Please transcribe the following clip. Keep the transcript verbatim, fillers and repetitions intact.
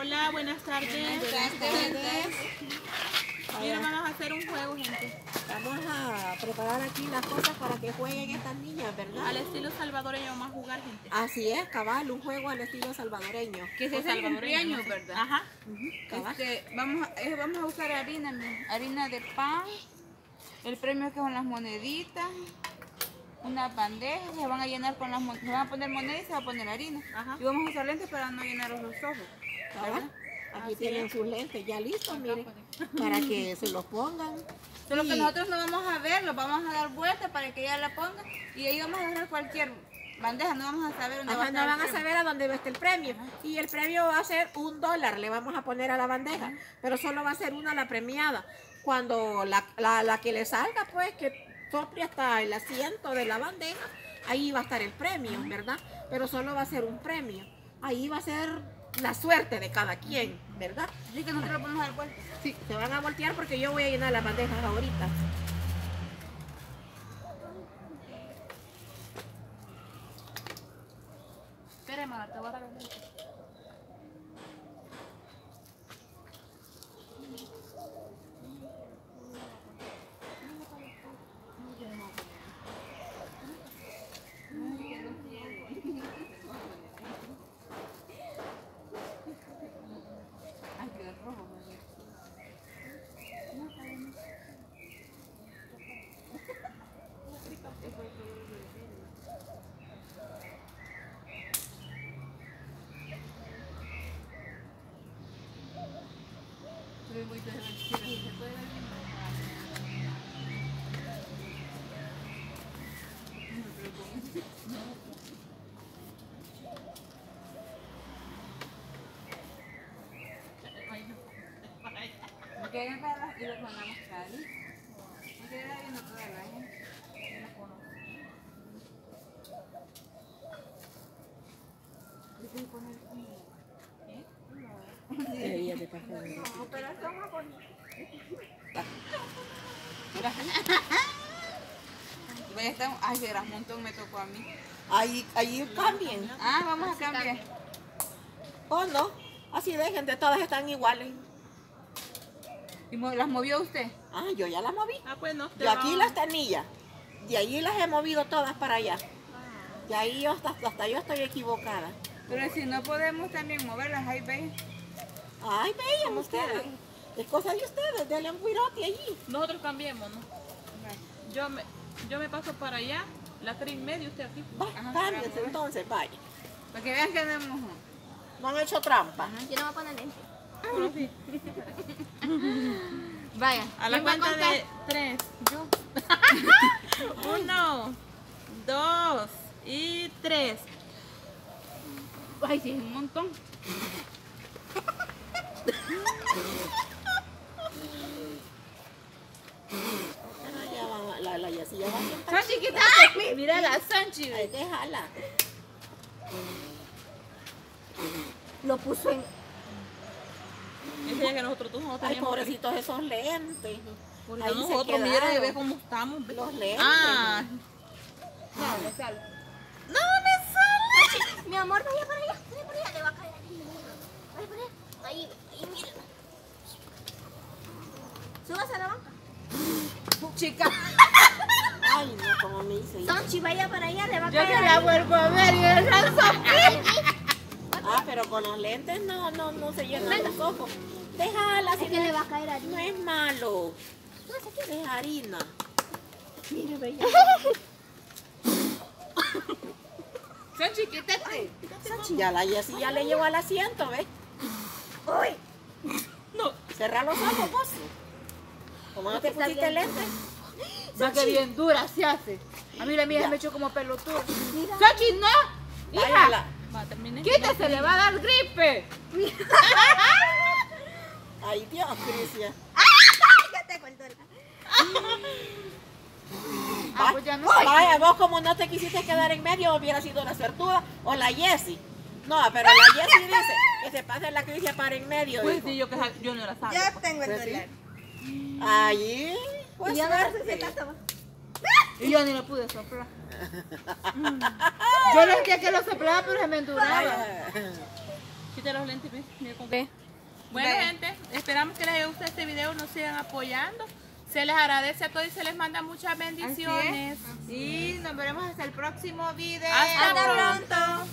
Hola, buenas tardes. Buenas tardes. Mira, vamos a hacer un juego, gente. Vamos a preparar aquí las cosas para que jueguen estas niñas, ¿verdad? Al estilo salvadoreño vamos a jugar, gente. Así es, cabal, un juego al estilo salvadoreño. Que es salvadoreño, no sé, ¿verdad? Ajá. Uh-huh, este, vamos, a, eh, vamos a usar harina, harina de pan, el premio que son las moneditas, una bandeja, se van a llenar con las monedas, se van a poner monedas y se va a poner harina. Ajá. Y vamos a usar lentes para no llenaros los ojos. ¿Verdad? Aquí tienen sus lentes ya listos, miren, para que se los pongan. Solo que nosotros no vamos a ver, los vamos a dar vueltas para que ella la ponga y ahí vamos a dejar cualquier bandeja, no vamos a saber dónde Ajá, va a estar. No van a saber a dónde va a estar el premio. Ajá. Y el premio va a ser un dólar, le vamos a poner a la bandeja, Ajá. pero solo va a ser una la premiada. Cuando la, la, la que le salga, pues que sople hasta el asiento de la bandeja, ahí va a estar el premio, Ajá. ¿verdad? Pero solo va a ser un premio. Ahí va a ser la suerte de cada quien, ¿verdad? Así que nosotros vamos a dar vueltas. Sí, se van a voltear porque yo voy a llenar las bandejas ahorita. Espera, mamá, te voy a dar un poquito. Que hagan para las y los van a mostrar. Me quedé viendo toda la gente. Yo la conozco. Yo tengo que poner un. ¿Eh? No, eh. Ella te está jodiendo. No, pero esto más bonito. Ay, verás, un montón me tocó a mí. Ahí, ahí cambien. Ah, vamos a cambiar. Oh, no. Así de gente, todas están iguales. ¿Y las movió usted? Ah, yo ya las moví. Ah, pues no. Yo aquí las tenía. De ahí las he movido todas para allá. Ah. De ahí yo hasta, hasta yo estoy equivocada. Pero si no podemos también moverlas, ahí veis. Ay, vean ustedes. Es cosa de ustedes, denle un cuirote allí. Nosotros cambiemos, ¿no? Yo me, yo me paso para allá, la tres y media, usted aquí. Cámbiense entonces, vaya. Para que vean que no hemos... No han hecho trampa. Ajá. Yo no me voy a poner lente. Bueno, sí. Vaya, a la cuenta de tres. Yo. Uno, dos y tres. Ay, sí, es un montón. La, la yacilla va a Sanchi, quita. Mira la Sanchi. Ay, déjala. Lo puso en... Que nosotros todos no teníamos. Ay, pobrecitos esos lentes. Porque ahí nosotros, mira, y ve cómo estamos. Los lentes. Ah. No, no me sale. ¡No me sale! Mi amor, vaya para allá, vaya para allá, le va a caer aquí. Vaya para allá, ahí, ahí, mira. Súbase a la banca. Chica. Ay, no, como me hizo. Sanchi, vaya para allá, le va a caer. Yo no la vuelvo a ver y el ranzo. Ah, pero con los lentes no, no, no se llenan los ojos. Déjala, si que le va a caer harina. No es malo. No sé qué es harina. Mire, bella. Sanchi, quítate. Sanchi, ya la ya, si ya le llevo al asiento, ¿ves? Uy. No. Cerra los ojos, vos. ¿Cómo no te pusiste lentes? Va que bien dura se hace. A mí la mía me echó como pelotudo. Sanchi, no. Hija. Quítese, le va a dar gripe. Ay, Dios, Krissia. Ya te cuento. Ah, pues ya no. Vaya, vos como no te quisiste quedar en medio, hubiera sido la suertuda o la Jessie. No, pero la Jessie dice que se pase la Krissia para en medio. Pues sí, yo, que, yo no la sabía. Ya tengo el dólar. Ahí. Pues ya no se está. Y yo ni lo pude soplar. Yo no quería que lo soplaba, pero se me enduraba. quita los lentes, mira cómo... okay. Bueno, okay, gente, esperamos que les guste este video, nos sigan apoyando. Se les agradece a todos y se les manda muchas bendiciones. Así es. Así es. Y nos veremos hasta el próximo video. Hasta, hasta pronto. pronto.